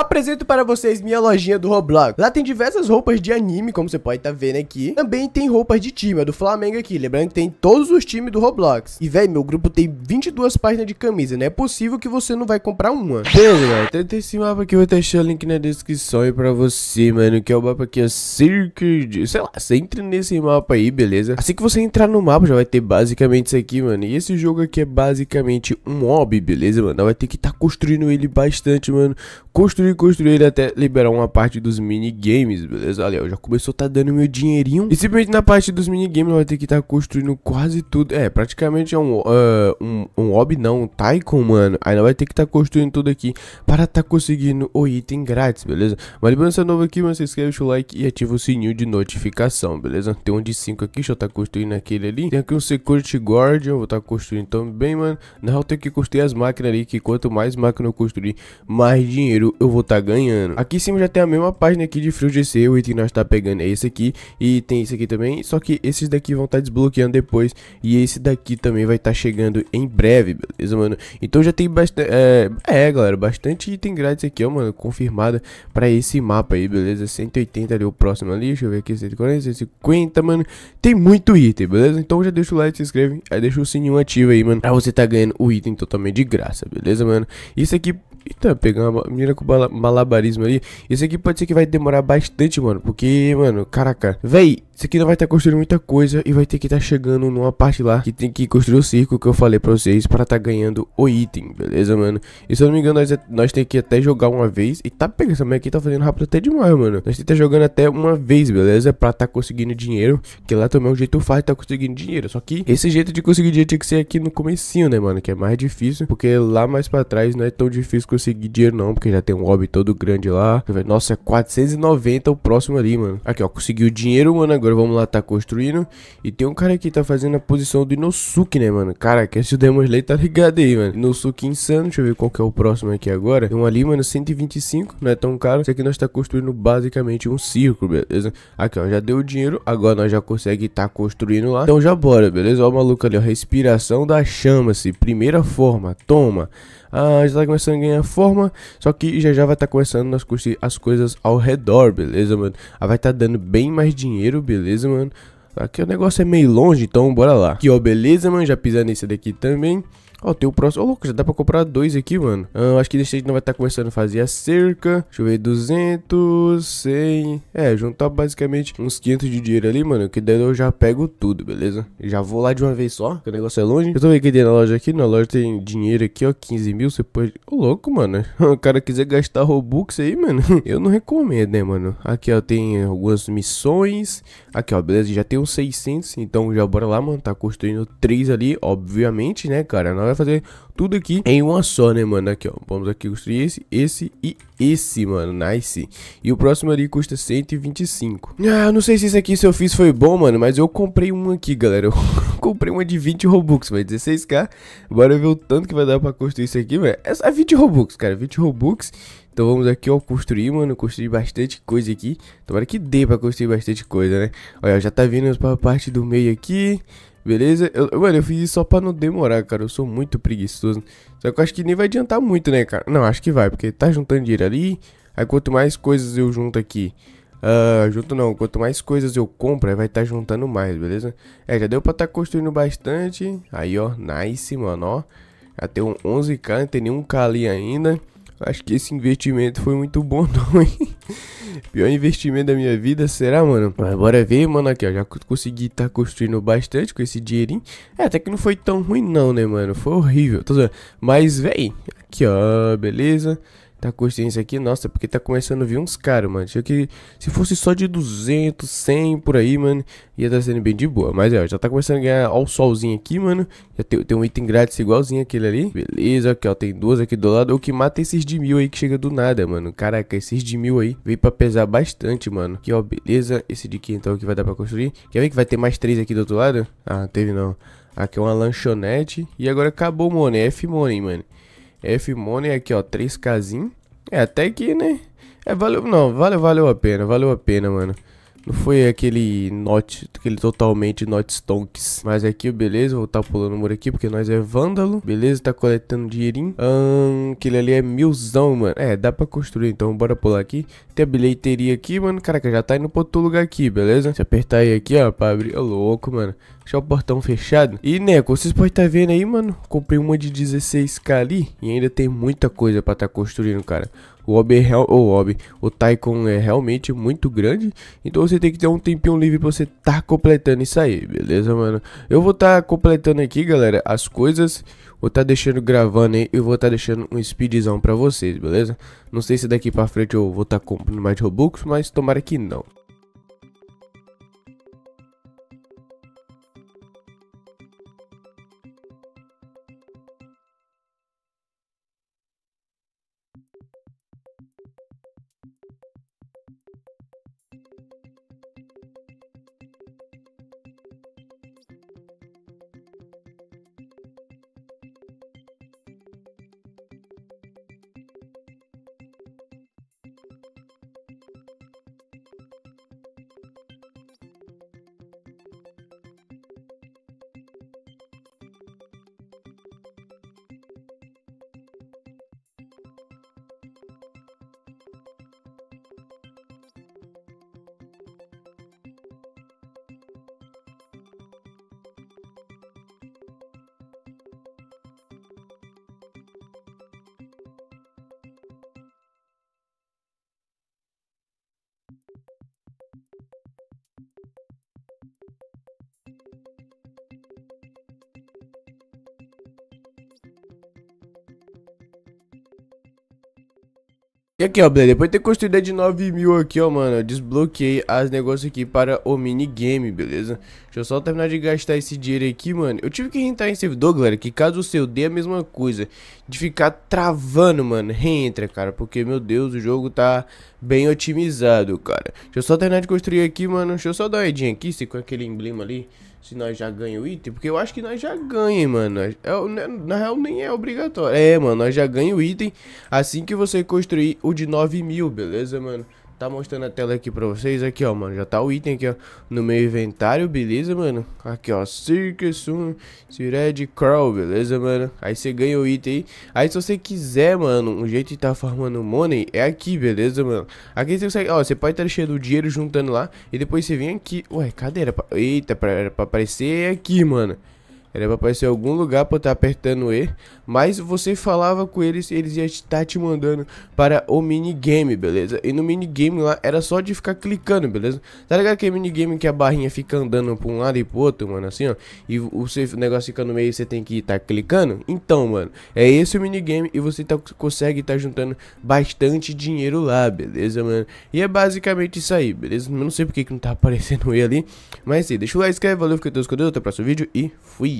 apresento para vocês minha lojinha do Roblox. Lá tem diversas roupas de anime, como você pode estar vendo aqui. Também tem roupas de time, a do Flamengo aqui. Lembrando que tem todos os times do Roblox. E, velho, meu grupo tem 22 páginas de camisa. Não é possível que você não vai comprar uma. Beleza, galera. Tenta esse mapa aqui, eu vou deixar o link na descrição aí pra você, mano. Que é o mapa aqui, é Cirque de... Sei lá, você entra nesse mapa aí, beleza? Assim que você entrar no mapa, já vai ter basicamente isso aqui, mano. E esse jogo aqui é basicamente um mob, beleza, mano? Vai ter que estar construindo ele bastante, mano. Construir ele até liberar uma parte dos minigames, beleza? Olha, já começou a tá dando meu dinheirinho. E simplesmente na parte dos minigames vai ter que estar construindo quase tudo. É, praticamente é um hobby, não, um tycoon, mano. Aí não vai ter que estar construindo tudo aqui para estar conseguindo o item grátis, beleza? Mas lembrando, se é novo aqui, mano, se inscreve, deixa o like e ativa o sininho de notificação, beleza? Tem um de 5 aqui, deixa eu estar construindo aquele ali. Tem aqui um Security Guard, eu vou estar construindo também, mano. Na real, tem que construir as máquinas ali, que quanto mais máquina eu construir, mais dinheiro eu vou estar ganhando. Aqui em cima já tem a mesma página aqui de Free GC. O item que nós tá pegando é esse aqui. E tem esse aqui também. Só que esses daqui vão estar desbloqueando depois. E esse daqui também vai estar chegando em breve, beleza, mano? Então já tem bastante... galera, bastante item grátis aqui, ó, mano. Confirmada pra esse mapa aí, beleza? 180 ali, o próximo ali. Deixa eu ver aqui, 140, 150, mano. Tem muito item, beleza? Então já deixa o like, se inscreve. Aí deixa o sininho ativo aí, mano. Pra você tá ganhando o item totalmente de graça, beleza, mano? Isso aqui... Eita, pegar uma mira com malabarismo ali. Esse aqui pode ser que vai demorar bastante, mano. Porque, mano, caraca, véi, isso aqui não vai estar construindo muita coisa. E vai ter que estar chegando numa parte lá que tem que construir o circo que eu falei pra vocês, pra estar ganhando o item, beleza, mano? E se eu não me engano, nós temos que até jogar uma vez. E tá pegando, essa mulher aqui tá fazendo rápido até demais, mano. Nós temos que estar jogando até uma vez, beleza? Pra estar conseguindo dinheiro, que lá também é um jeito fácil de estar conseguindo dinheiro. Só que esse jeito de conseguir dinheiro tinha que ser aqui no comecinho, né, mano? Que é mais difícil, porque lá mais pra trás não é tão difícil conseguir dinheiro não, porque já tem um hobby todo grande lá. Nossa, é 490 o próximo ali, mano. Aqui, ó, conseguiu o dinheiro, mano. Agora vamos lá, tá construindo. E tem um cara aqui que tá fazendo a posição do Inosuke, né, mano? Cara, que esse Demon Slayer tá ligado aí, mano. Inosuke insano. Deixa eu ver qual que é o próximo aqui agora. Tem um ali, mano, 125, não é tão caro. Isso aqui nós tá construindo basicamente um circo, beleza? Aqui, ó, já deu o dinheiro. Agora nós já consegue tá construindo lá. Então já bora, beleza? Ó o maluco ali, ó. Respiração da chama-se. Primeira forma, toma. Ah, já tá começando a ganhar forma. Só que já vai tá começando nós construir as coisas ao redor, beleza, mano? Aí vai tá dando bem mais dinheiro, beleza, mano? Aqui o negócio é meio longe, então bora lá. Aqui, ó, beleza, mano? Já pisando nesse daqui também. Ó, tem o próximo. Ô, louco, já dá pra comprar dois aqui, mano. Acho que desse jeito não vai estar começando a fazer a cerca. Deixa eu ver, 200, 100. É, juntar basicamente uns 500 de dinheiro ali, mano. Que daí eu já pego tudo, beleza? Já vou lá de uma vez só, que o negócio é longe. Eu tô vendo que tem na loja aqui. Na loja tem dinheiro aqui, ó, 15 mil. Você pode... Ô, louco, mano. O cara quiser gastar Robux aí, mano. Eu não recomendo, né, mano? Aqui, ó, tem algumas missões. Aqui, ó, beleza? Já tem uns 600. Então já bora lá, mano. Tá construindo 3 ali, obviamente, né, cara? Nós vai fazer tudo aqui em uma só, né, mano? Aqui, ó, vamos aqui construir esse e esse, mano, nice. E o próximo ali custa 125. Ah, eu não sei se isso aqui, se eu fiz, foi bom, mano, mas eu comprei um aqui, galera. Eu comprei uma de 20 Robux, vai 16k. Bora ver o tanto que vai dar pra construir isso aqui, velho. Essa é 20 Robux, cara, 20 Robux. Então vamos aqui, ó, construir, mano, construir bastante coisa aqui. Tomara que dê pra construir bastante coisa, né? Olha, já tá vindo pra parte do meio aqui. Beleza? Mano, eu fiz isso só pra não demorar, cara. Eu sou muito preguiçoso. Só que eu acho que nem vai adiantar muito, né, cara? Não, acho que vai, porque tá juntando dinheiro ali. Aí quanto mais coisas eu junto aqui... quanto mais coisas eu compro, aí vai estar juntando mais, beleza? É, já deu pra tá construindo bastante. Aí, ó, nice, mano, ó. Já tem um 11k, não tem nenhum k ali ainda. Acho que esse investimento foi muito bom, não, hein? Pior investimento da minha vida, será, mano? Mas bora ver, mano, aqui, ó. Já consegui tá construindo bastante com esse dinheirinho. É, até que não foi tão ruim não, né, mano? Foi horrível, tô zoando. Mas, véi, aqui, ó, beleza. Tá construindo isso aqui, nossa, porque tá começando a vir uns caros, mano. Achei que se fosse só de 200, 100, por aí, mano, ia tá sendo bem de boa. Mas, ó, já tá começando a ganhar, ó, o solzinho aqui, mano. Já tem um item grátis igualzinho aquele ali. Beleza, aqui, ó, tem duas aqui do lado. O que mata esses de mil aí que chega do nada, mano. Caraca, esses de mil aí veio pra pesar bastante, mano. Aqui, ó, beleza. Esse de aqui, então, que vai dar pra construir. Quer ver que vai ter mais três aqui do outro lado? Ah, teve não. Aqui é uma lanchonete. E agora acabou o money, F-money, mano. F-Money aqui, ó, 3kzinho. É, até que, né? É, valeu, não, valeu a pena, mano. Não foi aquele note, aquele totalmente not stonks. Mas aqui, beleza, vou estar pulando o muro aqui, porque nós é vândalo. Beleza, tá coletando dinheirinho. Aquele ali é 1000zão, mano. É, dá pra construir, então bora pular aqui. Tem a bilheteria aqui, mano. Caraca, já tá indo pra outro lugar aqui, beleza? Se apertar aí aqui, ó, pra abrir. Ô, louco, mano. Deixar o portão fechado. E, né, como vocês podem estar vendo aí, mano, comprei uma de 16k ali. E ainda tem muita coisa pra estar construindo, cara. O hobby é o Tycoon é realmente muito grande, então você tem que ter um tempinho livre pra você tá completando isso aí, beleza, mano? Eu vou tá completando aqui, galera, as coisas, vou tá deixando gravando aí, eu vou tá deixando um speedzão pra vocês, beleza? Não sei se daqui pra frente eu vou tá comprando mais Robux, mas tomara que não. E aqui, ó, beleza, depois de ter construído a de 9.000 aqui, ó, mano, eu desbloqueei as negócios aqui para o minigame, beleza? Deixa eu só terminar de gastar esse dinheiro aqui, mano. Eu tive que entrar em servidor, galera, que caso o seu dê a mesma coisa, de ficar travando, mano, reentra, cara, porque, meu Deus, o jogo tá bem otimizado, cara. Deixa eu só terminar de construir aqui, mano, deixa eu só dar uma olhadinha aqui, se com aquele emblema ali... Se nós já ganhamos o item, porque eu acho que nós já ganhamos, mano. Na real, nem é obrigatório. É, mano, nós já ganhamos o item assim que você construir o de 9.000, beleza, mano? Tá mostrando a tela aqui pra vocês. Aqui, ó, mano, já tá o item aqui, ó, no meu inventário, beleza, mano? Aqui, ó, Cirque Sun Inspired Crown, beleza, mano? Aí você ganha o item aí. Aí se você quiser, mano, um jeito de tá farmando money é aqui, beleza, mano? Aqui você consegue, ó, você pode tá cheio do dinheiro juntando lá. E depois você vem aqui. Ué, cadê? Eita, era pra aparecer aqui, mano. Era pra aparecer algum lugar pra eu tá apertando E. Mas você falava com eles e eles iam estar te mandando para o minigame, beleza? E no minigame lá era só de ficar clicando, beleza? Tá ligado aquele minigame que a barrinha fica andando pra um lado e pro outro, mano? Assim, ó. E o seu negócio fica no meio e você tem que estar clicando? Então, mano, é esse o minigame e você consegue estar juntando bastante dinheiro lá, beleza, mano? E é basicamente isso aí, beleza? Eu não sei porque que não tá aparecendo E ali. Mas sim, deixa o like, inscreve, valeu, fica todos com Deus, até o próximo vídeo e fui!